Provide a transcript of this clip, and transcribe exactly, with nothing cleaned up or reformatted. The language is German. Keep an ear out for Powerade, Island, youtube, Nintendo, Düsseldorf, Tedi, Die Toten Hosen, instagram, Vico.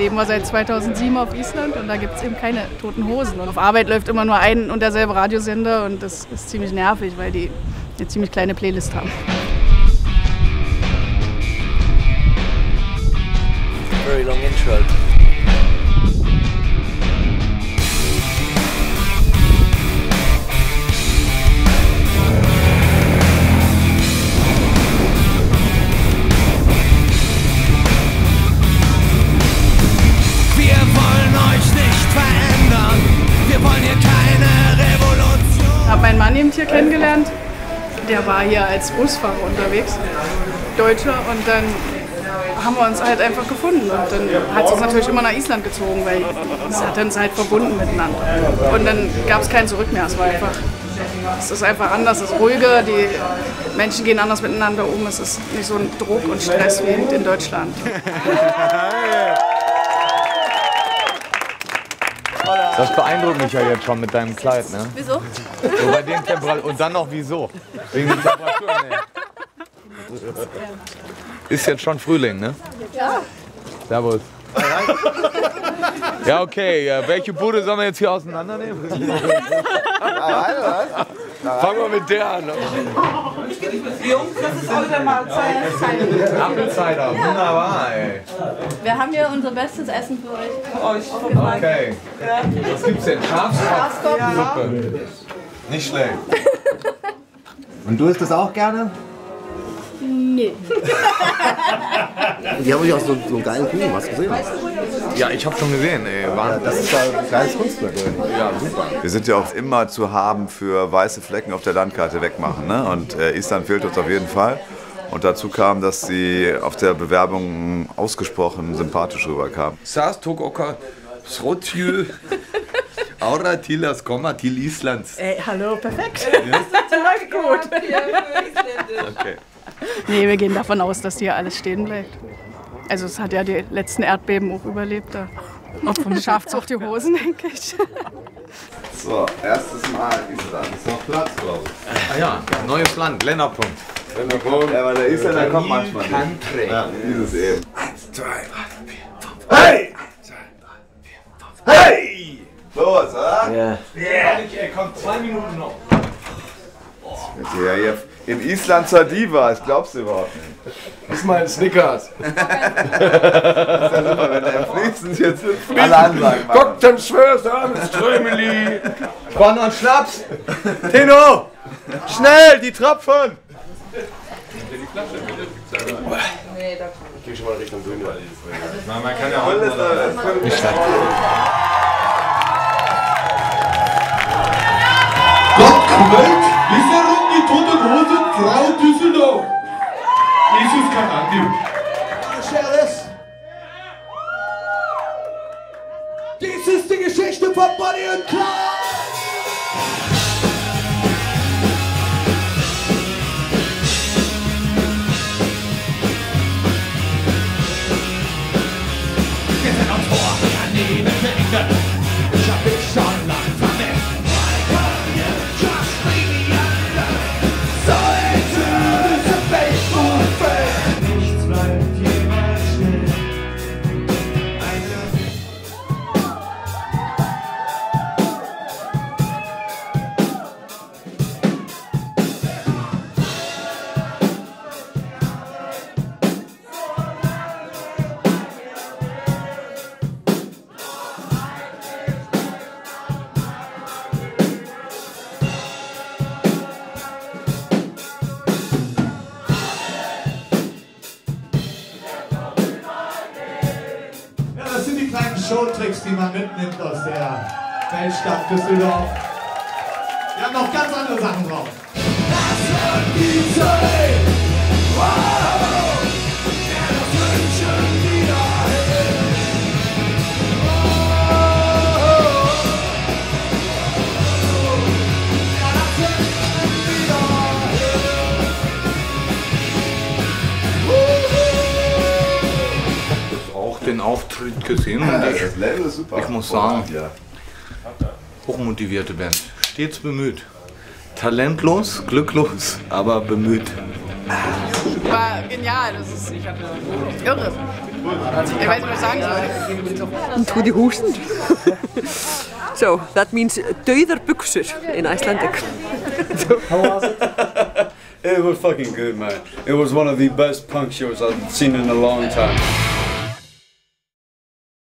leben wir seit zweitausendsieben auf Island und da gibt es eben keine Toten Hosen. Und auf Arbeit läuft immer nur ein und derselbe Radiosender und das ist ziemlich nervig, weil die eine ziemlich kleine Playlist haben. Very long intro. Mein Mann eben hier kennengelernt, der war hier als Busfahrer unterwegs, Deutscher, und dann haben wir uns halt einfach gefunden und dann hat es uns natürlich immer nach Island gezogen, weil es hat uns halt verbunden miteinander und dann gab es kein Zurück mehr, es war einfach, es ist einfach anders, es ist ruhiger, die Menschen gehen anders miteinander um, es ist nicht so ein Druck und Stress wie in Deutschland. Das beeindruckt mich ja jetzt schon mit deinem Kleid, ne? Wieso? So bei den Temperaturen. Und dann noch wieso? Wegen den Temperaturen, ne? Ist jetzt schon Frühling, ne? Ja. Servus. Ja, okay. Welche Bude sollen wir jetzt hier auseinandernehmen? Fangen wir mit der an. Jungs, das ist heute mal Zeit. Apfelcider, wunderbar, ey. Wir haben hier unser bestes Essen für euch. Okay. Was gibt's denn? Schafskopfsuppe. Nicht schlecht. Und du isst das auch gerne? Nee. Die haben ja auch so, so einen geilen Kuchen, hast du gesehen? Ja, ich habe schon gesehen, ey. Ja, das ist ja ein kleines Kunstwerk. Ja, super. Wir sind ja auch immer zu haben für weiße Flecken auf der Landkarte wegmachen, ne? Und äh, Island fehlt uns auf jeden Fall. Und dazu kam, dass sie auf der Bewerbung ausgesprochen sympathisch rüberkam. Saß Togoka Srotjö Aura Tilas Komma Til Islands. Ey, hallo, perfekt. Das läuft gut. Okay. Nee, wir gehen davon aus, dass hier alles stehen bleibt. Also es hat ja die letzten Erdbeben auch überlebt. Da. Auch vom Schafzucht die Hosen, denke ich. So, erstes Mal Island. Ist noch Platz, glaube ich. Ah ja, neues Land, Länderpunkt. Länderpunkt. Ja, weil der Isländer kommt manchmal nicht. Ja, dieses eben. Eins, zwei, drei, vier, fünf. Hey! Eins, zwei, drei, vier, fünf. Hey! Los, oder? Ja. Ja. Kommt zwei Minuten noch. Ja, ja. In Island zur Diva, das glaubst du überhaupt nicht. Das ist mein Snickers. Das ist ja super, wenn der fließend jetzt fließend. Alle Ansagen machen. Guck dem Schwörster an, Strömeli. Korn und Schnaps. Tino, schnell, die Tropfen. Ich geh schon mal Richtung Bühne. Man kann ja heute mal nicht schlecht. Gott, Welt, dieser die Toten Hosen, Frau Düsseldorf. Jesus kann angeben. Dies ist die Geschichte von Bonnie und Clyde. Wir sind am Tor, daneben verhindert. Ich hab dich schon lang vermisst. Showtricks, die man mitnimmt aus der Weltstadt Düsseldorf. Wir haben noch ganz andere Sachen drauf. Den Auftritt gesehen und ich, das Level ist super. Ich muss sagen, hochmotivierte Band, stets bemüht, talentlos, glücklos, aber bemüht. war genial. Das ist irre. Ich weiß nicht, was ich sagen soll. Und tu die Hosen. So, that means Döderbüchser in Icelandic. How was it? It was fucking good, man. It was one of the best punk shows I've seen in a long time.